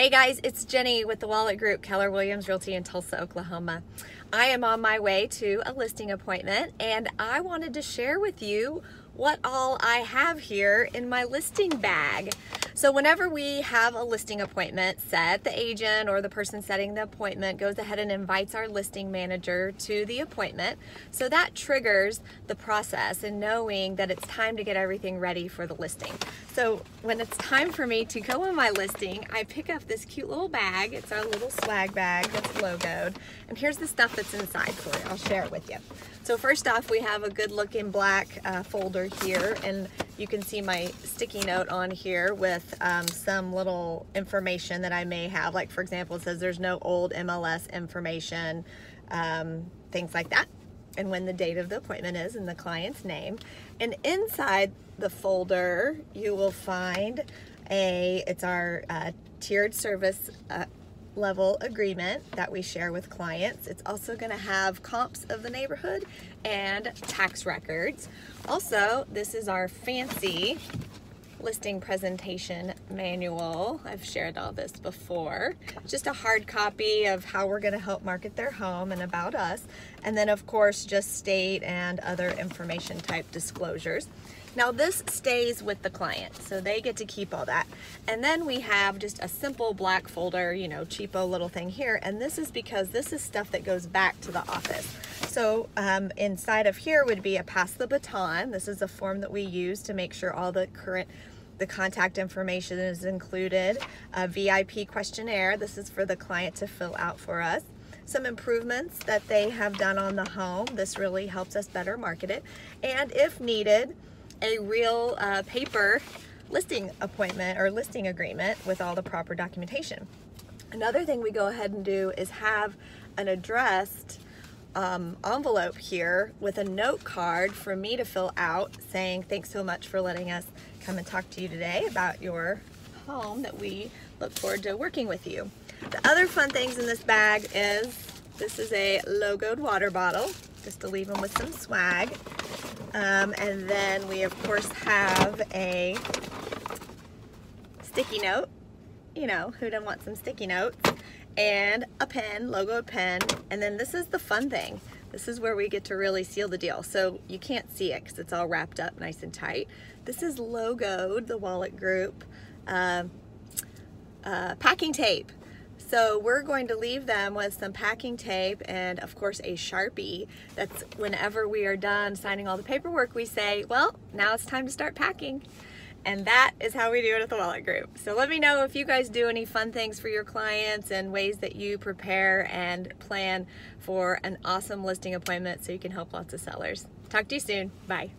Hey guys, it's Jenny with The Wolek Group, Keller Williams Realty in Tulsa, Oklahoma. I am on my way to a listing appointment and I wanted to share with you what all I have here in my listing bag. So whenever we have a listing appointment set, the agent or the person setting the appointment goes ahead and invites our listing manager to the appointment. So that triggers the process and knowing that it's time to get everything ready for the listing. So when it's time for me to go on my listing, I pick up this cute little bag. It's our little swag bag that's logoed. And here's the stuff that's inside for you. I'll share it with you. So first off, we have a good looking black folder here, and you can see my sticky note on here with some little information that I may have. Like for example, it says there's no old MLS information, things like that, and when the date of the appointment is and the client's name. And inside the folder, you will find it's our tiered service level agreement that we share with clients. It's also going to have comps of the neighborhood and tax records. Also, this is our fancy listing presentation manual. I've shared all this before. Just a hard copy of how we're going to help market their home and about us. And then of course, just state and other information type disclosures. Now this stays with the client, so they get to keep all that. And then we have just a simple black folder, you know, cheapo little thing here. And this is because this is stuff that goes back to the office. So inside of here would be a pass the baton. This is a form that we use to make sure all the current contact information is included. A VIP questionnaire. This is for the client to fill out for us. Some improvements that they have done on the home. This really helps us better market it. And if needed, a real paper listing appointment or listing agreement with all the proper documentation. Another thing we go ahead and do is have an addressed envelope here with a note card for me to fill out saying, thanks so much for letting us come and talk to you today about your home that we look forward to working with you. The other fun things in this bag is, this is a logoed water bottle, just to leave them with some swag. And then we of course have a sticky note, you know, who doesn't want some sticky notes, and a pen, logoed pen. And then this is the fun thing. This is where we get to really seal the deal. So you can't see it because it's all wrapped up nice and tight. This is logoed, the Wolek Group, packing tape. So we're going to leave them with some packing tape and of course a Sharpie. That's whenever we are done signing all the paperwork, we say, well, now it's time to start packing. And that is how we do it at the Wolek Group. So let me know if you guys do any fun things for your clients and ways that you prepare and plan for an awesome listing appointment so you can help lots of sellers. Talk to you soon. Bye.